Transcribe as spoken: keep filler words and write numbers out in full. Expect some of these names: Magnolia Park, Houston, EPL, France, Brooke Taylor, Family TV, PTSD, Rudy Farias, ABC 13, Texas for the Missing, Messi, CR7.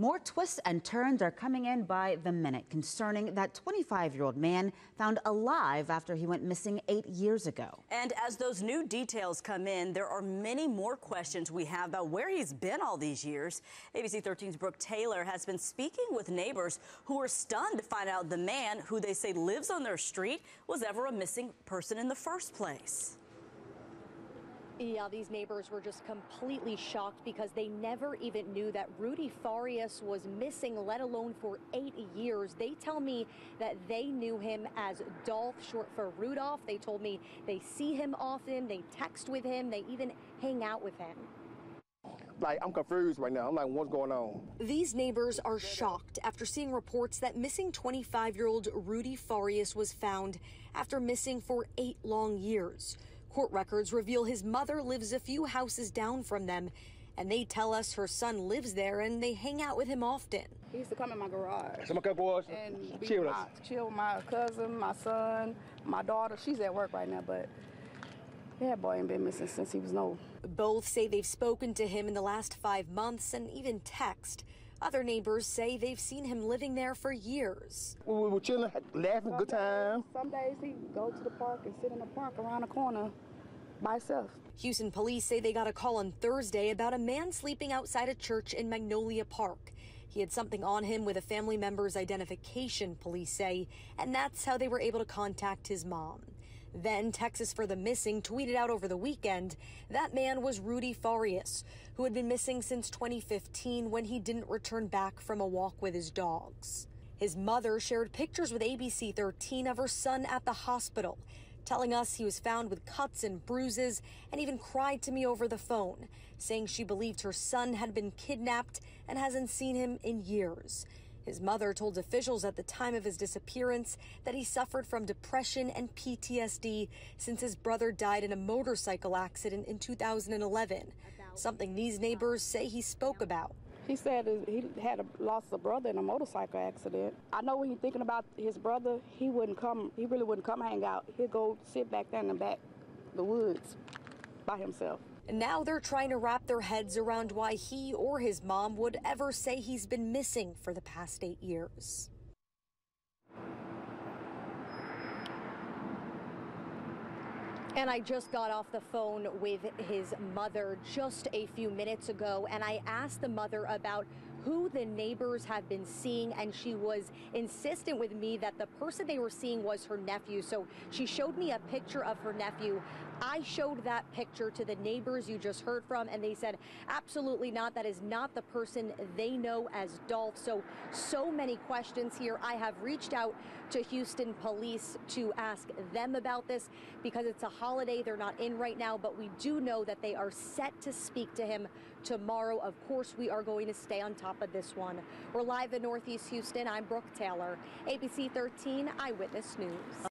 More twists and turns are coming in by the minute concerning that twenty-five-year-old man found alive after he went missing eight years ago. And as those new details come in, there are many more questions we have about where he's been all these years. A B C thirteen's Brooke Taylor has been speaking with neighbors who were stunned to find out the man who they say lives on their street was ever a missing person in the first place. Yeah, these neighbors were just completely shocked because they never even knew that Rudy Farias was missing, let alone for eight years. They tell me that they knew him as Dolph, short for Rudolph. They told me they see him often, they text with him, they even hang out with him. Like, I'm confused right now. I'm like, what's going on? These neighbors are shocked after seeing reports that missing twenty-five-year-old Rudy Farias was found after missing for eight long years. Court records reveal his mother lives a few houses down from them, and they tell us her son lives there and they hang out with him often. He used to come in my garage. Come in garage. And chill my, chill my cousin, my son, my daughter. She's at work right now, but yeah, boy ain't been missing since he was old. Both say they've spoken to him in the last five months and even text. Other neighbors say they've seen him living there for years. We were chilling, laughing, good time. Some days he'd go to the park and sit in the park around the corner by himself. Houston police say they got a call on Thursday about a man sleeping outside a church in Magnolia Park. He had something on him with a family member's identification, police say, and that's how they were able to contact his mom. Then Texas for the Missing tweeted out over the weekend that man was Rudy Farias, who had been missing since twenty fifteen when he didn't return back from a walk with his dogs. His mother shared pictures with A B C thirteen of her son at the hospital, telling us he was found with cuts and bruises and even cried to me over the phone, saying she believed her son had been kidnapped and hasn't seen him in years. His mother told officials at the time of his disappearance that he suffered from depression and P T S D since his brother died in a motorcycle accident in two thousand eleven, something these neighbors say he spoke about. He said he had a, lost a brother in a motorcycle accident. I know when he's thinking about his brother, he wouldn't come, he really wouldn't come hang out. He'd go sit back down in the back of the woods by himself. Now they're trying to wrap their heads around why he or his mom would ever say he's been missing for the past eight years. And I just got off the phone with his mother just a few minutes ago, and I asked the mother about who the neighbors have been seeing, and she was insistent with me that the person they were seeing was her nephew. So she showed me a picture of her nephew. I showed that picture to the neighbors you just heard from, and they said absolutely not, that is not the person they know as Dolph. So so many questions here. I have reached out to Houston police to ask them about this because it's a holiday they're not in right now, but we do know that they are set to speak to him tomorrow. Of course, we are going to stay on top of this one. We're live in Northeast Houston. I'm Brooke Taylor, A B C thirteen Eyewitness News.